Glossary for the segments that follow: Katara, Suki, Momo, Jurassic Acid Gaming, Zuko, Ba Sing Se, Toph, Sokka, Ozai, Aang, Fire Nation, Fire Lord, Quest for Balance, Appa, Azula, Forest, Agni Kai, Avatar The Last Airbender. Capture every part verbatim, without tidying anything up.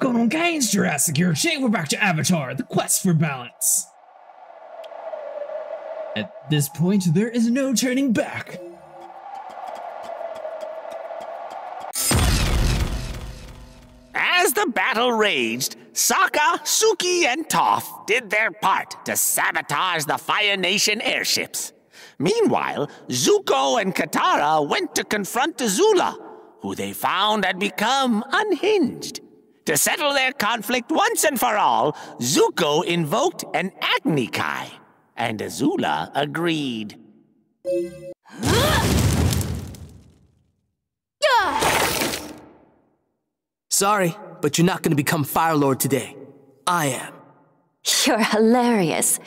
going on, guys? Jurassic here. Today we're back to Avatar, the Quest for Balance. At this point, there is no turning back. As the battle raged, Sokka, Suki, and Toph did their part to sabotage the Fire Nation airships. Meanwhile, Zuko and Katara went to confront Azula, who they found had become unhinged. To settle their conflict once and for all, Zuko invoked an Agni Kai, and Azula agreed. Sorry, but you're not going to become Fire Lord today. I am. You're hilarious.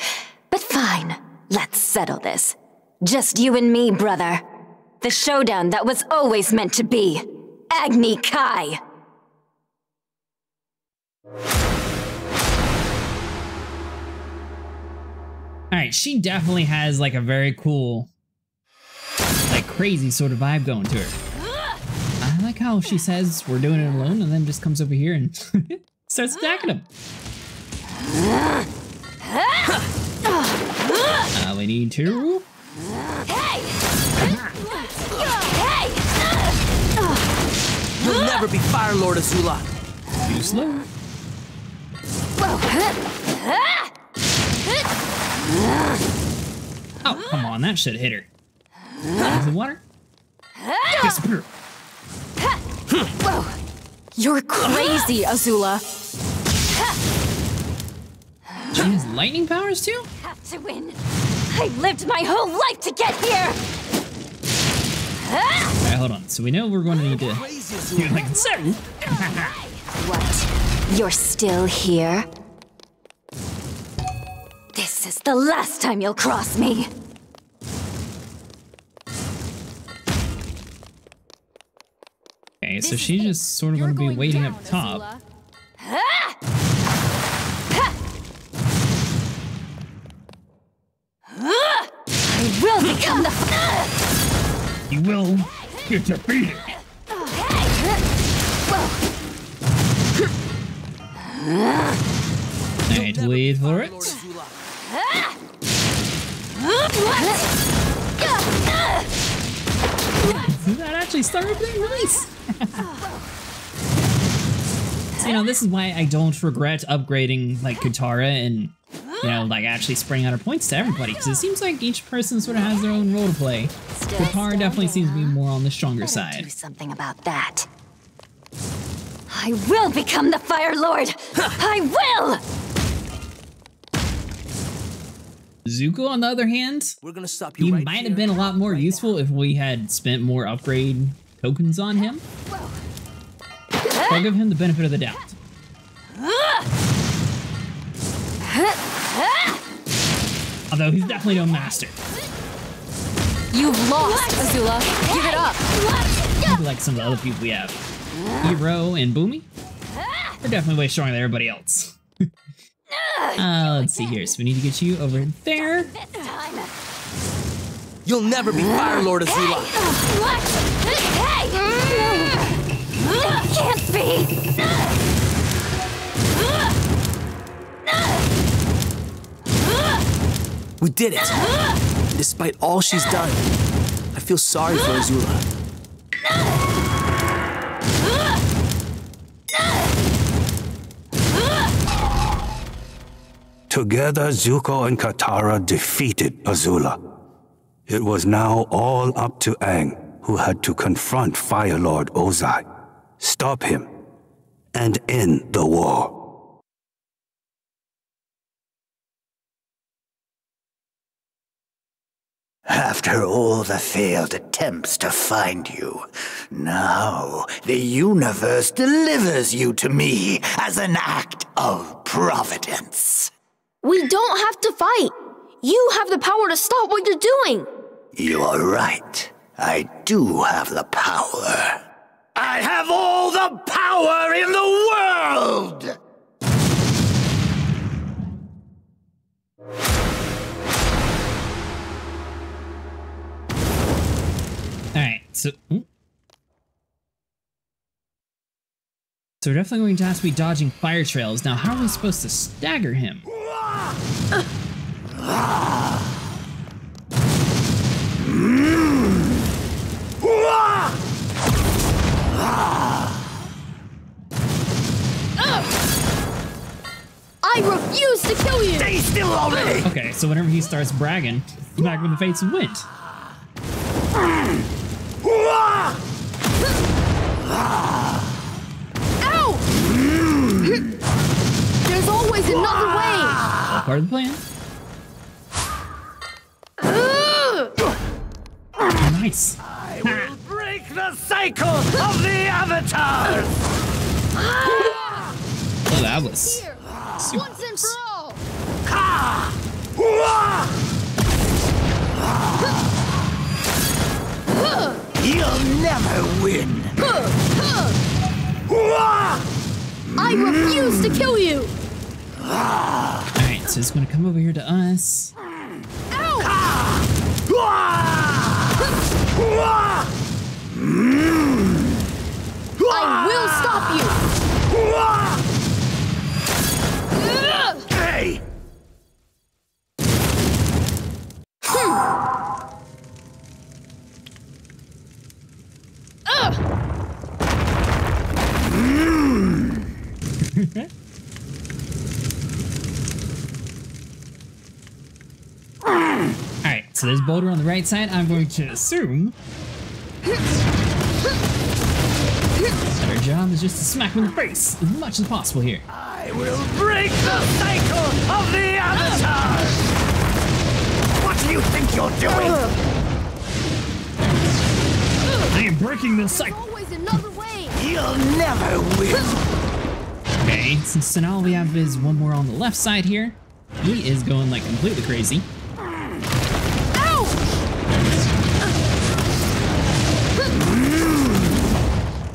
But fine, let's settle this. Just you and me, brother. The showdown that was always meant to be. Agni Kai! Alright, she definitely has like a very cool, like crazy sort of vibe going to her. I like how she says we're doing it alone and then just comes over here and starts attacking him. Uh, we need to... You'll never be Fire Lord, Azula. Too slow. Oh, come on, that should hit her. Is it water? Disappear. Whoa. You're crazy, Azula. She has lightning powers too? Have to win. I lived my whole life to get here. Alright, hold on. So we know we're going to need to... You're like, certain. What? You're still here? This is the last time you'll cross me. Okay, so she's just sort of going to be waiting up top. I will become the... You will get defeated. Alright, wait for it. Did that actually start with the release? So, you know, this is why I don't regret upgrading, like, Katara and, you know, like, actually spraying out her points to everybody, because it seems like each person sort of has their own role to play. Katara definitely seems to be more on the stronger side. Do something about that. I will become the Fire Lord! I will! Zuko, on the other hand, We're gonna stop you he right might here. have been a lot more right useful now. if we had spent more upgrade tokens on him. I'll give him the benefit of the doubt. Although he's definitely no master. You've lost, Azula. Give it up. Maybe like some of the other people we have. Hero and Boomy. They're definitely way stronger than everybody else. uh, let's see here. So we need to get you over there. You'll never be Fire Lord, Azula. Can't be. We did it. Despite all she's done, I feel sorry for Azula. Together, Zuko and Katara defeated Azula. It was now all up to Aang, who had to confront Fire Lord Ozai, stop him, and end the war. After all the failed attempts to find you, now the universe delivers you to me as an act of providence. We don't have to fight. You have the power to stop what you're doing. You are right. I do have the power. I have all the power in the world! So, So we're definitely going to have to be dodging fire trails. Now, how are we supposed to stagger him? I refuse to kill you! Stay still already! Okay, so whenever he starts bragging, you back with the fates of wind. Ow! There's always another way! All part of the plan. Nice! I will break the cycle of the avatars! Oh, that was... Here. Super. Once and for all! You'll never win! I refuse to kill you! Alright, so it's gonna come over here to us. Ow! I will stop you! Hey! Hmm. Ugh. Mm. All right, so there's Boulder on the right side. I'm going to assume that our job is just to smack him in the face as much as possible here. I will break the cycle of the avatar! What do you think you're doing? I am breaking the cycle! There's always another way! You'll never win! Okay, so now all we have is one more on the left side here. He is going like completely crazy. Ow!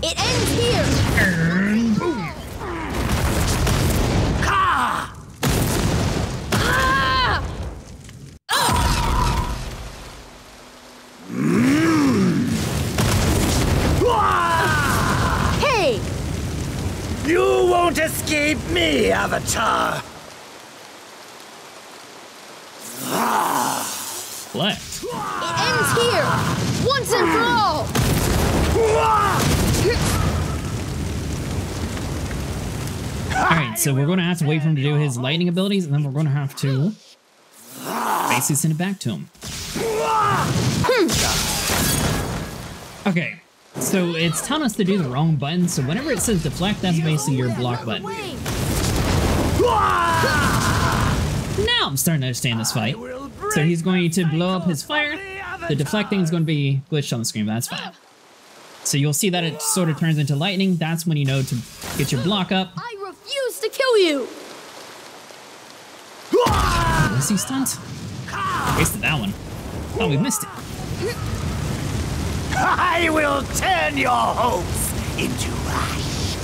It ends here! Escape me, Avatar! Left. It ends here! Once and for all! Alright, so we're gonna have to wait for him to do his lightning abilities, and then we're gonna have to basically send it back to him. Okay. So it's telling us to do the wrong button, so whenever it says deflect, that's basically your block button. Now I'm starting to understand this fight. So he's going to blow up his fire. The deflecting is going to be glitched on the screen, but that's fine. So you'll see that it sort of turns into lightning. That's when you know to get your block up. I refuse to kill you! Was he stunned? Wasted that one. Oh, we missed it. I will turn your hopes into ash.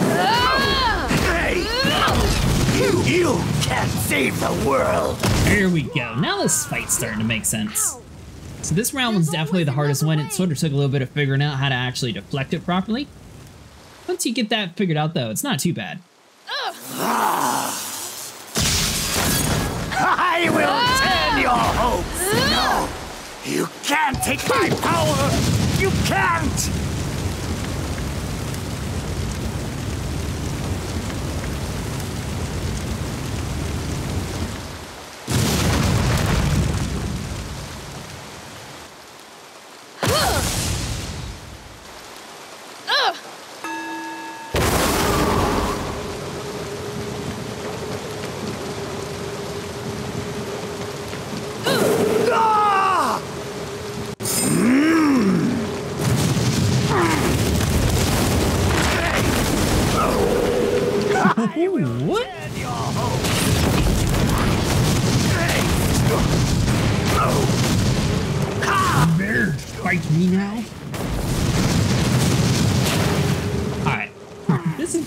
Hey! You, you can't save the world! Here we go. Now this fight's starting to make sense. So this round was definitely the hardest one. It sort of took a little bit of figuring out how to actually deflect it properly. Once you get that figured out, though, it's not too bad. I will turn your hopes! No! You can't take my power! You can't!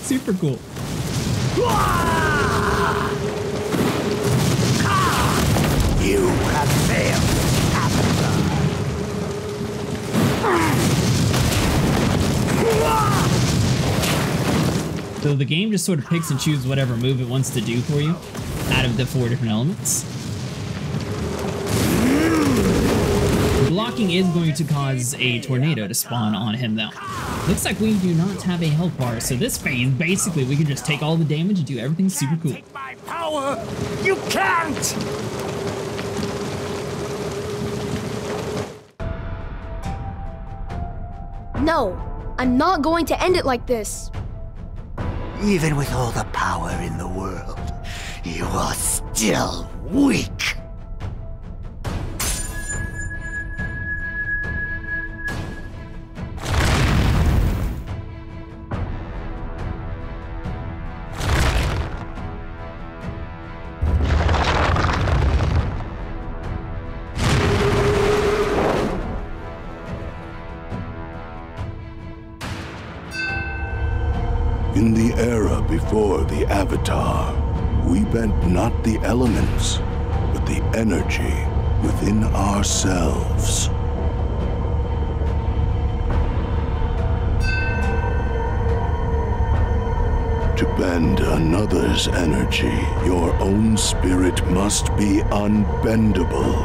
Super cool. You have failed, Avatar. So the game just sort of picks and chooses whatever move it wants to do for you out of the four different elements. Blocking is going to cause a tornado to spawn on him, though. Looks like we do not have a health bar, so this phase, basically, we can just take all the damage and do everything super cool. Take my power! You can't! No, I'm not going to end it like this. Even with all the power in the world, you are still weak. In the era before the Avatar, we bent not the elements, but the energy within ourselves. To bend another's energy, your own spirit must be unbendable,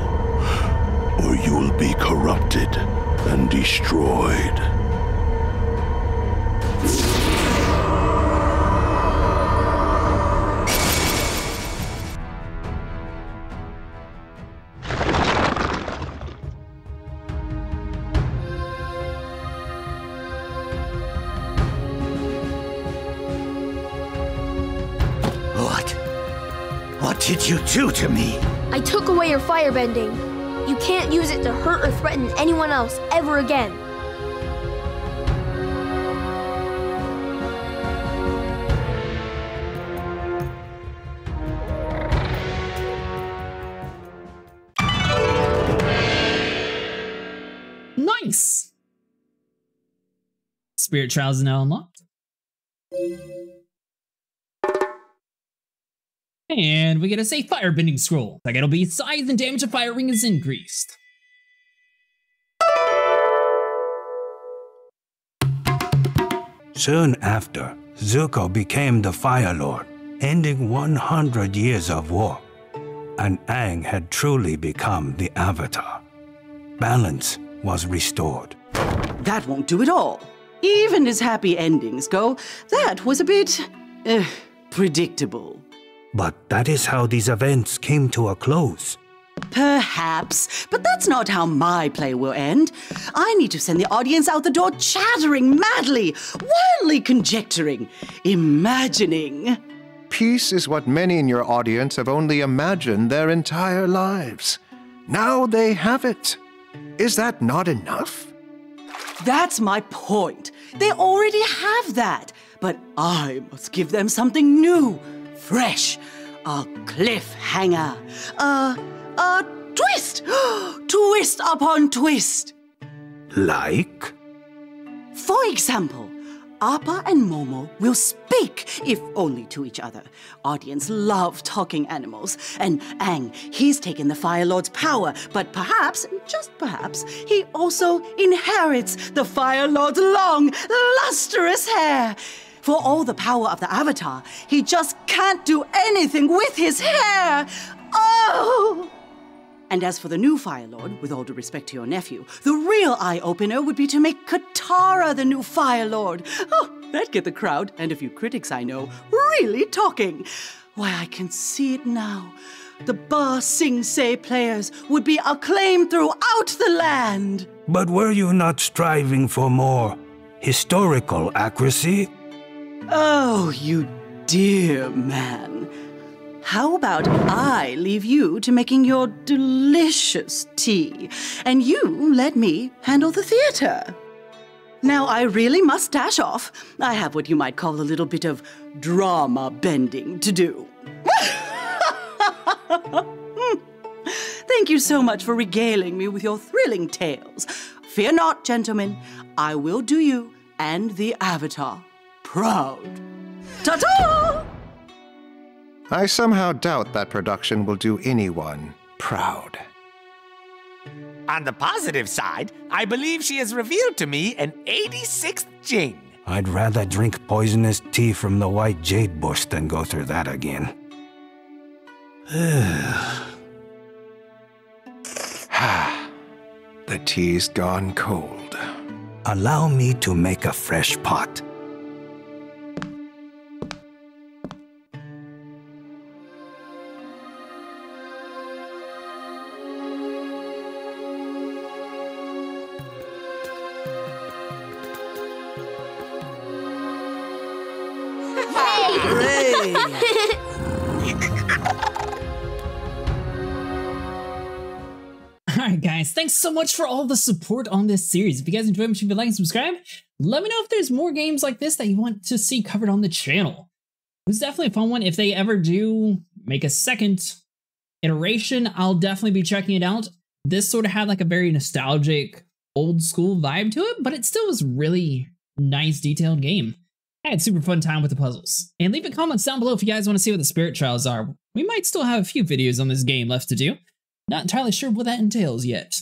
or you'll be corrupted and destroyed. You do to me? I took away your firebending. You can't use it to hurt or threaten anyone else ever again. Nice! Spirit Trials is now unlocked. And we get a safe firebending scroll. Like, it'll be size and damage of fire ring is increased. Soon after, Zuko became the Fire Lord, ending one hundred years of war. And Aang had truly become the Avatar. Balance was restored. That won't do it all. Even as happy endings go, that was a bit uh, predictable. But that is how these events came to a close. Perhaps, but that's not how my play will end. I need to send the audience out the door chattering madly, wildly conjecturing, imagining. Peace is what many in your audience have only imagined their entire lives. Now they have it. Is that not enough? That's my point. They already have that. But I must give them something new. Fresh, a cliffhanger, a, a twist, twist upon twist. Like? For example, Appa and Momo will speak, if only to each other. Audience love talking animals, and Aang, he's taken the Fire Lord's power, but perhaps, just perhaps, he also inherits the Fire Lord's long, lustrous hair. For all the power of the Avatar, he just can't do anything with his hair! Oh! And as for the new Fire Lord, with all due respect to your nephew, the real eye-opener would be to make Katara the new Fire Lord. Oh, that'd get the crowd, and a few critics I know, really talking. Why, I can see it now. The Ba Sing Se players would be acclaimed throughout the land! But were you not striving for more historical accuracy? Oh, you dear man. How about I leave you to making your delicious tea, and you let me handle the theater? Now, I really must dash off. I have what you might call a little bit of drama bending to do. Thank you so much for regaling me with your thrilling tales. Fear not, gentlemen. I will do you and the Avatar proud. Ta-ta! I somehow doubt that production will do anyone proud. On the positive side, I believe she has revealed to me an eighty-sixth Jing. I'd rather drink poisonous tea from the white jade bush than go through that again. The tea's gone cold. Allow me to make a fresh pot. Guys, thanks so much for all the support on this series. If you guys enjoyed, make sure you like and subscribe. Let me know if there's more games like this that you want to see covered on the channel. It was definitely a fun one. If they ever do make a second iteration, I'll definitely be checking it out. This sort of had like a very nostalgic, old school vibe to it, but it still was really nice, detailed game. I had a super fun time with the puzzles. And leave a comment down below if you guys want to see what the Spirit Trials are. We might still have a few videos on this game left to do. Not entirely sure what that entails yet.